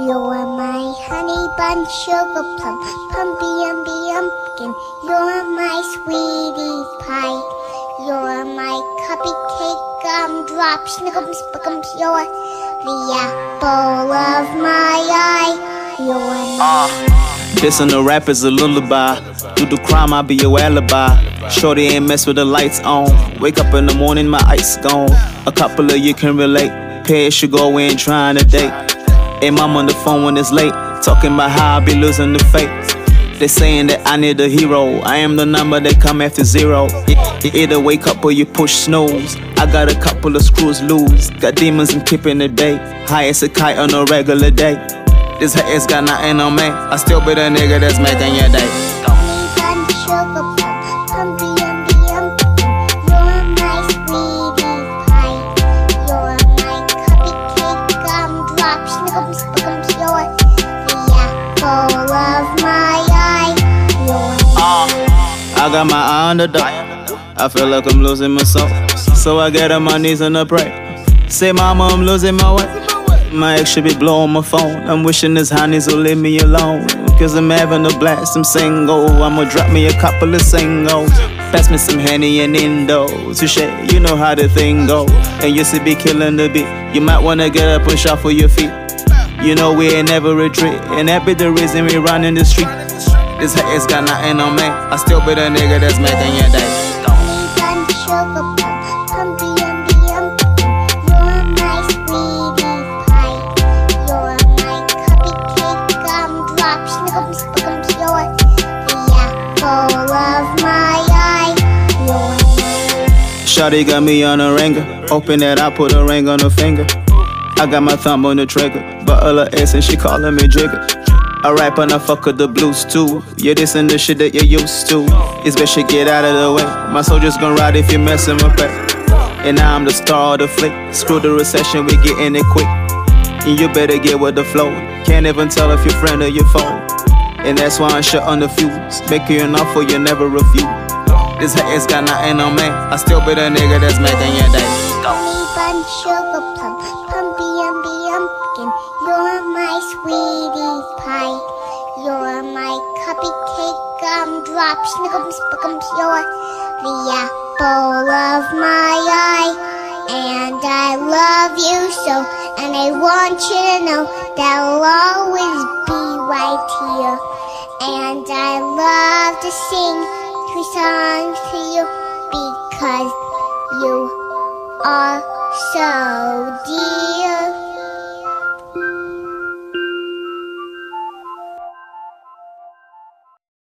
You're my honey bun, sugar plum, pumpy umby umpkin. You're my sweetie pie. You're my cupcake, gumdrop, snickums, buckums. You're the apple of my eye. You're kissing the rap is a lullaby. Do the crime, I'll be your alibi. Shorty ain't mess with the lights on. Wake up in the morning, my ice gone. A couple of you can relate. Pair should go in trying to date. And mom on the phone when it's late, talking about how I be losing the faith. They saying that I need a hero. I am the number that come after zero. You either wake up or you push snooze. I got a couple of screws loose. Got demons and keeping the day. High as a kite on a regular day. This hat has got nothing on me. I still be the nigga that's making your day. I got my eye on the dog. I feel like I'm losing myself, so I get on my knees and I pray. Say mama, I'm losing my way. My ex should be blowing my phone. I'm wishing this honeys will leave me alone. Cause I'm having a blast, I'm single. I'ma drop me a couple of singles. Pass me some Henny and Indo. Touché, you know how the thing go. And you should be killing the beat. You might wanna get up and shuffle your feet. You know we ain't never retreat, and that be the reason we run in the street. This hat has got nothing on me. I still be the nigga that's making your day. Honey bun, sugar plum, pumpy umby umpkin. You're my sweetie pie. You're my cupcake, gumdrop, snickums, buckums. You're the apple of my eye. Shawty got me on a ringer. Hoping that I put a ring on her finger. I got my thumb on the trigger, but all her ass and she calling me Jigger. I rap and I fuck with the blues too. Yeah, this and the shit that you're used to. It's best you get out of the way. My soldier's gonna ride if you mess him up. And now I'm the star of the flick. Screw the recession, we getting it quick. And you better get with the flow. Can't even tell if your friend or your phone. And that's why I'm shut on the fuse. Make you an offer you never refuse. This hat has got nothing on me. I still be the nigga that's making your day. Honey bun, sugar plum, pumpy umby umpkin. You're my sweetie pie. You're my cupcake, gumdrop, snickums, buckums. You're the apple of my eye. And I love you so. And I want you to know that I'll always be right here. And I love to sing three songs to you, because you are so dear.